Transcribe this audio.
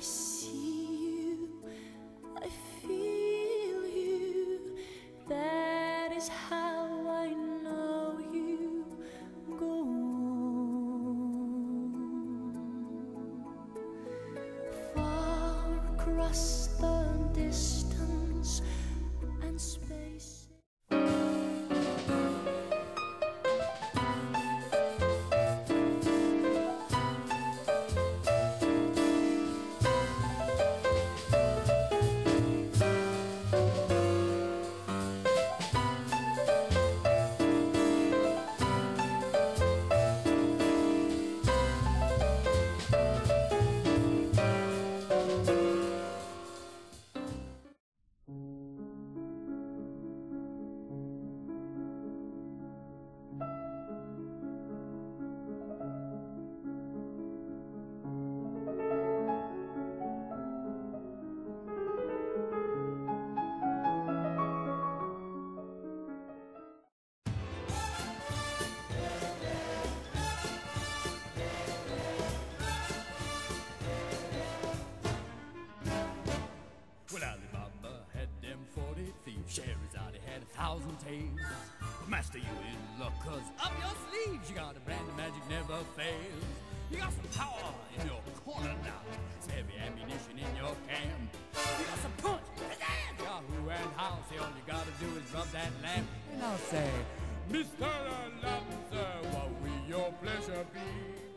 I see you, I feel you. That is how I know you. Go on. Far across the distance and space. Well, Alibaba had them 40 thieves. Sherazade had 1,000 tales. Master, you in luck, cause up your sleeves you got a brand of magic never fails. You got some power in your corner now, some heavy ammunition in your camp. You got some punch, pizzazz, Yahoo and how. Say all you gotta do is rub that lamp. And I'll say, Mr. Lobster, what will your pleasure be?